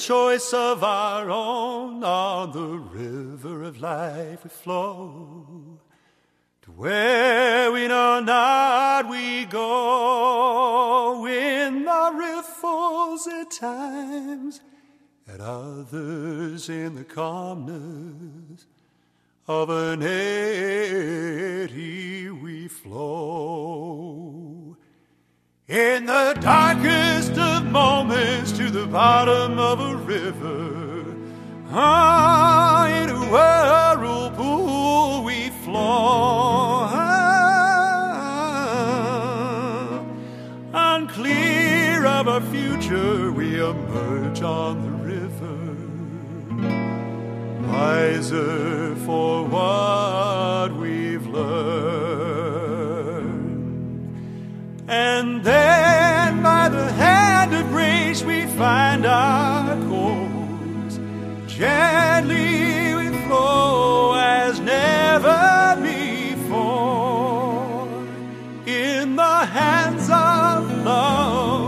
choice of our own. On the river of life we flow, to where we know not we go. In our riffles at times, at others in the calmness of an eddy we flow. In the darkest of moments, to the bottom of a river, in a whirlpool we flow. Unclear of our future, we emerge on the river, wiser for what we've learned. And then by the hand of grace we find our course. Gently we flow as never before. In the hands of love